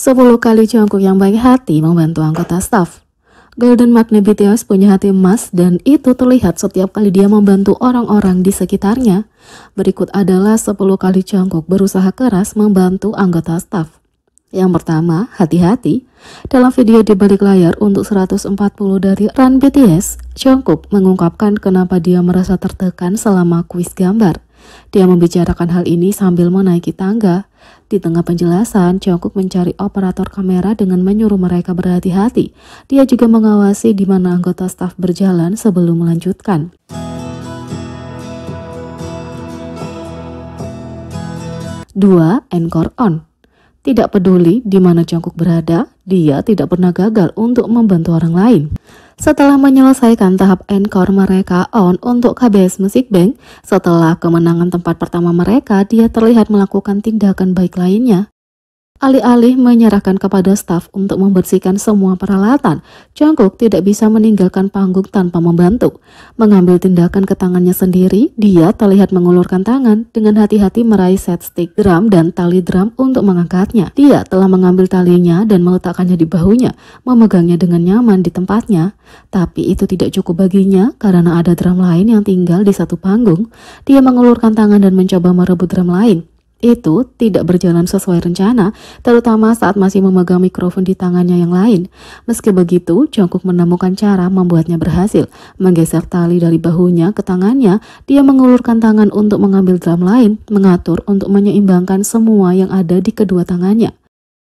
10 kali Jungkook yang baik hati membantu anggota staf. Golden Maknae BTS punya hati emas dan itu terlihat setiap kali dia membantu orang-orang di sekitarnya. Berikut adalah 10 kali Jungkook berusaha keras membantu anggota staf. Yang pertama, hati-hati. Dalam video di balik layar untuk 140 dari Run BTS, Jungkook mengungkapkan kenapa dia merasa tertekan selama kuis gambar. Dia membicarakan hal ini sambil menaiki tangga. Di tengah penjelasan, Jungkook mencari operator kamera dengan menyuruh mereka berhati-hati. Dia juga mengawasi di mana anggota staf berjalan sebelum melanjutkan. Dua, anchor on. Tidak peduli di mana Jungkook berada, dia tidak pernah gagal untuk membantu orang lain. Setelah menyelesaikan tahap encore mereka on untuk KBS Music Bank, setelah kemenangan tempat pertama mereka, dia terlihat melakukan tindakan baik lainnya. Alih-alih menyerahkan kepada staf untuk membersihkan semua peralatan, Jungkook tidak bisa meninggalkan panggung tanpa membantu. Mengambil tindakan ke tangannya sendiri, dia terlihat mengulurkan tangan dengan hati-hati meraih set stick drum dan tali drum untuk mengangkatnya. Dia telah mengambil talinya dan meletakkannya di bahunya, memegangnya dengan nyaman di tempatnya. Tapi itu tidak cukup baginya karena ada drum lain yang tinggal di satu panggung. Dia mengulurkan tangan dan mencoba merebut drum lain. Itu tidak berjalan sesuai rencana, terutama saat masih memegang mikrofon di tangannya yang lain. Meski begitu, Jungkook menemukan cara membuatnya berhasil. Menggeser tali dari bahunya ke tangannya, dia mengulurkan tangan untuk mengambil drum lain, mengatur untuk menyeimbangkan semua yang ada di kedua tangannya.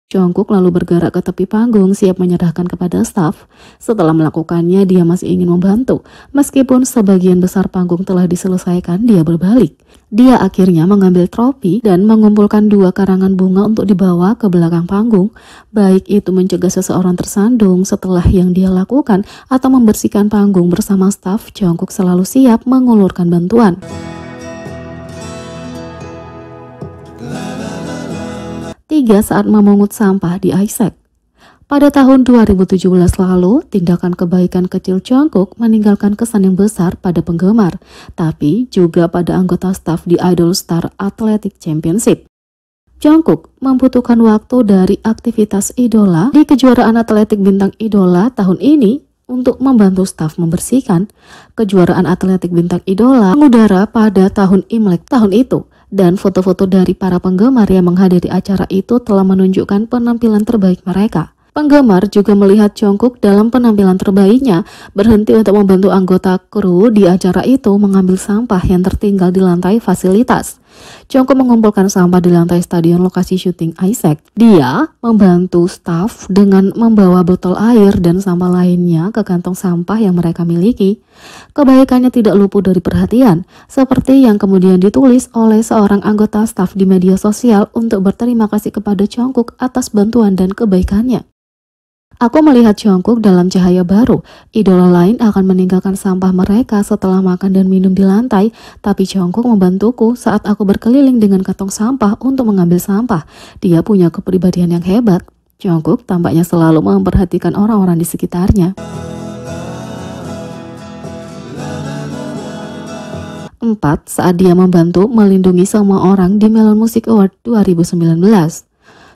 Jungkook lalu bergerak ke tepi panggung siap menyerahkan kepada staf. Setelah melakukannya, dia masih ingin membantu. Meskipun sebagian besar panggung telah diselesaikan, dia berbalik. Dia akhirnya mengambil tropi dan mengumpulkan 2 karangan bunga untuk dibawa ke belakang panggung. Baik itu mencegah seseorang tersandung setelah yang dia lakukan atau membersihkan panggung bersama staf, Jungkook selalu siap mengulurkan bantuan. 3. Saat memungut sampah di ISAC. Pada tahun 2017 lalu, tindakan kebaikan kecil Jungkook meninggalkan kesan yang besar pada penggemar, tapi juga pada anggota staf di Idol Star Athletic Championship. Jungkook membutuhkan waktu dari aktivitas idola di kejuaraan atletik bintang idola tahun ini untuk membantu staf membersihkan. Kejuaraan atletik bintang idola mengudara pada tahun Imlek tahun itu. Dan foto-foto dari para penggemar yang menghadiri acara itu telah menunjukkan penampilan terbaik mereka. Penggemar juga melihat Jungkook dalam penampilan terbaiknya, berhenti untuk membantu anggota kru di acara itu mengambil sampah yang tertinggal di lantai fasilitas. Jungkook mengumpulkan sampah di lantai stadion lokasi syuting ISAC. Dia membantu staf dengan membawa botol air dan sampah lainnya ke kantong sampah yang mereka miliki. Kebaikannya tidak luput dari perhatian, seperti yang kemudian ditulis oleh seorang anggota staf di media sosial untuk berterima kasih kepada Jungkook atas bantuan dan kebaikannya. Aku melihat Jungkook dalam cahaya baru. Idola lain akan meninggalkan sampah mereka setelah makan dan minum di lantai, tapi Jungkook membantuku saat aku berkeliling dengan kantong sampah untuk mengambil sampah. Dia punya kepribadian yang hebat. Jungkook tampaknya selalu memperhatikan orang-orang di sekitarnya. 4. Saat dia membantu melindungi semua orang di Melon Music Award 2019.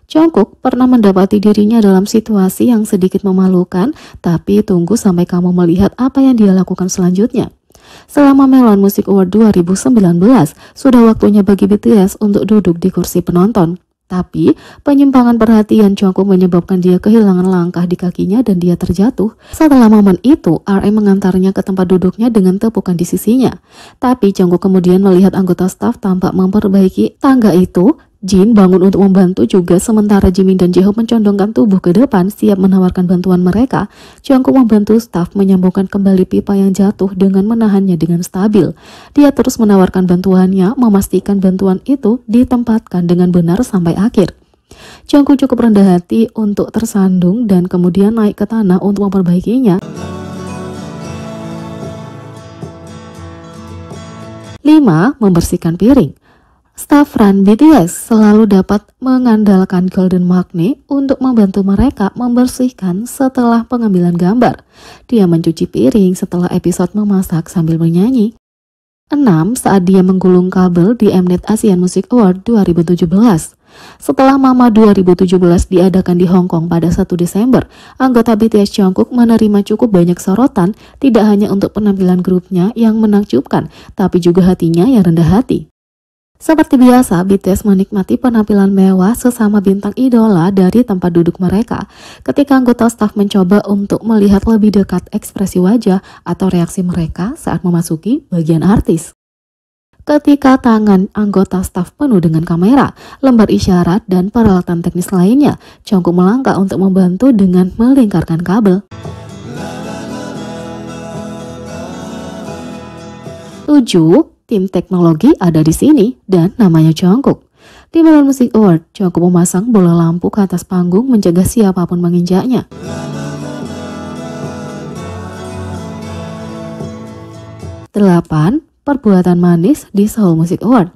Jungkook pernah mendapati dirinya dalam situasi yang sedikit memalukan, tapi tunggu sampai kamu melihat apa yang dia lakukan selanjutnya. Selama Melon Music Award 2019, sudah waktunya bagi BTS untuk duduk di kursi penonton. Tapi, penyimpangan perhatian Jungkook menyebabkan dia kehilangan langkah di kakinya dan dia terjatuh. Setelah momen itu, RM mengantarnya ke tempat duduknya dengan tepukan di sisinya. Tapi, Jungkook kemudian melihat anggota staf tampak memperbaiki tangga itu. Jin bangun untuk membantu juga, sementara Jimin dan Jeho mencondongkan tubuh ke depan siap menawarkan bantuan mereka. Jungkook membantu staf menyambungkan kembali pipa yang jatuh dengan menahannya dengan stabil. Dia terus menawarkan bantuannya, memastikan bantuan itu ditempatkan dengan benar sampai akhir. Jungkook cukup rendah hati untuk tersandung dan kemudian naik ke tanah untuk memperbaikinya. 5. Membersihkan piring. Staf Run BTS selalu dapat mengandalkan Golden Maknae untuk membantu mereka membersihkan setelah pengambilan gambar. Dia mencuci piring setelah episode memasak sambil menyanyi. 6. Saat dia menggulung kabel di Mnet Asian Music Award 2017. Setelah MAMA 2017 diadakan di Hong Kong pada 1 Desember, anggota BTS Jungkook menerima cukup banyak sorotan, tidak hanya untuk penampilan grupnya yang menakjubkan, tapi juga hatinya yang rendah hati. Seperti biasa, BTS menikmati penampilan mewah sesama bintang idola dari tempat duduk mereka. Ketika anggota staf mencoba untuk melihat lebih dekat ekspresi wajah atau reaksi mereka saat memasuki bagian artis. Ketika tangan anggota staf penuh dengan kamera, lembar isyarat, dan peralatan teknis lainnya, Jungkook melangkah untuk membantu dengan melingkarkan kabel. Tim teknologi ada di sini dan namanya Jungkook. Di Melon Music Award, Jungkook memasang bola lampu ke atas panggung mencegah siapapun menginjaknya. Delapan, perbuatan manis di Seoul Music Award.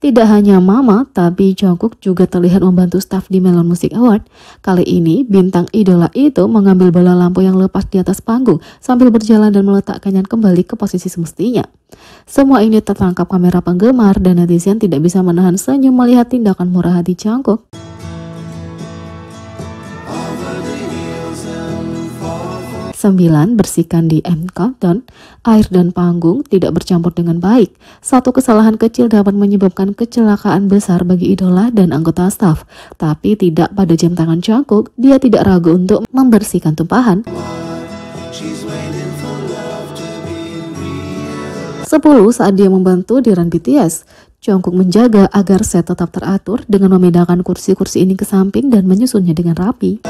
Tidak hanya Mama, tapi Jungkook juga terlihat membantu staf di Melon Music Award. Kali ini, bintang idola itu mengambil bola lampu yang lepas di atas panggung sambil berjalan dan meletakkannya kembali ke posisi semestinya. Semua ini tertangkap kamera penggemar dan netizen tidak bisa menahan senyum melihat tindakan murah hati Jungkook. Sembilan, bersihkan di M Countdown. Air dan panggung tidak bercampur dengan baik. Satu kesalahan kecil dapat menyebabkan kecelakaan besar bagi idola dan anggota staf. Tapi tidak pada jam tangan Jungkook, dia tidak ragu untuk membersihkan tumpahan. 10. Saat dia membantu di Run BTS, Jungkook menjaga agar set tetap teratur dengan memindahkan kursi-kursi ini ke samping dan menyusunnya dengan rapi.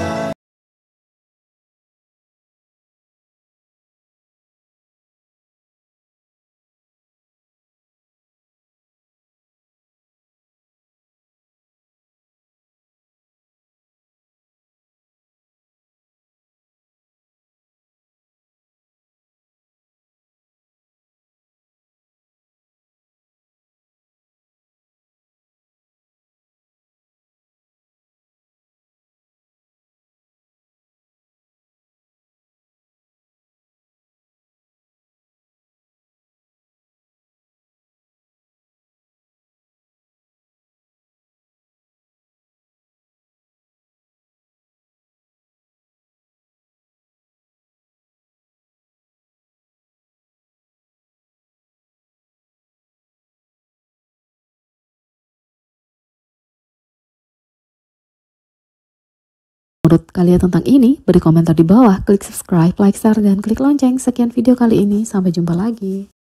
Menurut kalian tentang ini? Beri komentar di bawah, klik subscribe, like, share, dan klik lonceng. Sekian video kali ini, sampai jumpa lagi.